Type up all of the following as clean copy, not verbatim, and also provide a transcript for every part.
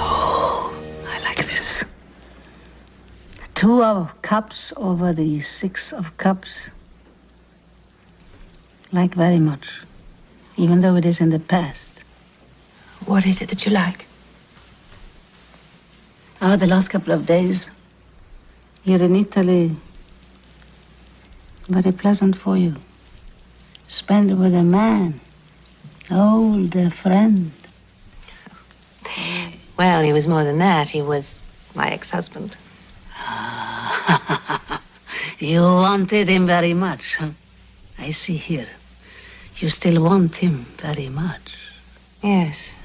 Oh, I like this. The Two of Cups over the Six of Cups. Like very much, even though it is in the past. What is it that you like? Oh, the last couple of days here in Italy, very pleasant for you. Spend with a man, old friend. Well, he was more than that. He was my ex-husband. You wanted him very much, huh? I see here. You still want him very much. Yes.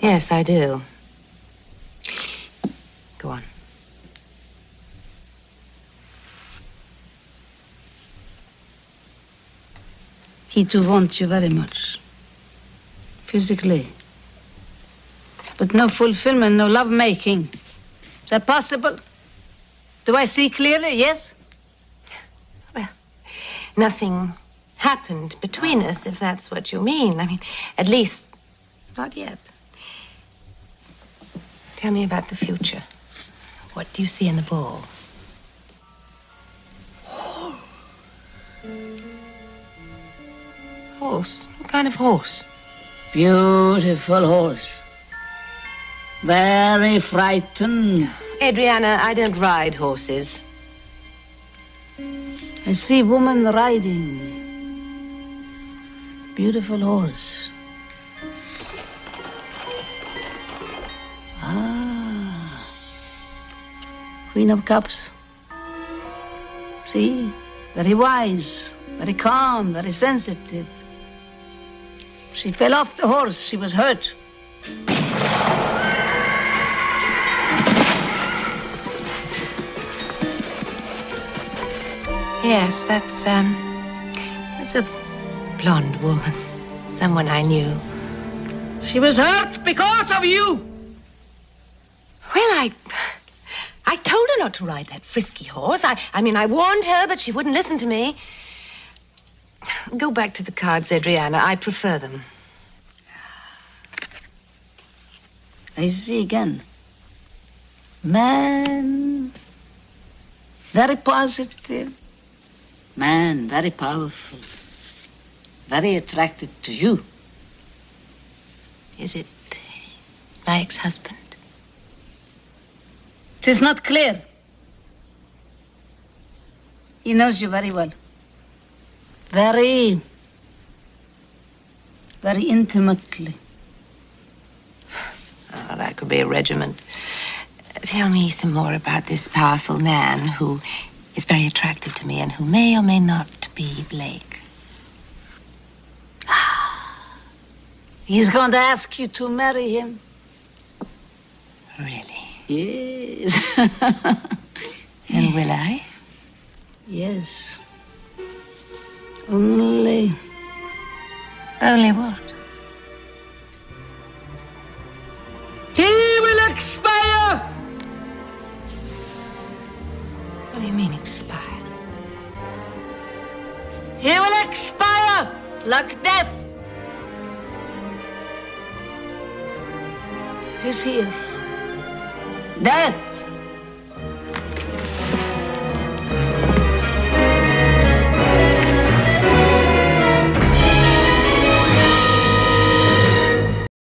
Yes, I do. Go on. He too wants you very much. Physically. But no fulfillment, no love-making. Is that possible? Do I see clearly? Yes? Well, nothing happened between us, if that's what you mean. I mean, at least, not yet. Tell me about the future. What do you see in the ball? Horse? What kind of horse? Beautiful horse. Very frightened. Adriana, I don't ride horses. I see woman riding. Beautiful horse. Ah. Queen of Cups. See? Very wise, very calm, very sensitive. She fell off the horse. She was hurt. Yes, that's a blonde woman. Someone I knew. She was hurt because of you. Well, I told her not to ride that frisky horse. I mean, I warned her, but she wouldn't listen to me. Go back to the cards, Adriana. I prefer them. I see again. Man, very positive. Man, very powerful. Very attracted to you. Is it my ex-husband? It is not clear. He knows you very well. Very intimately. Oh, that could be a regiment. Tell me some more about this powerful man who is very attractive to me and who may or may not be Blake. He's going to ask you to marry him. Really? Yes. And will I? Yes. Only... Only what? He will expire! What do you mean, expire? He will expire like death. It is here. Death.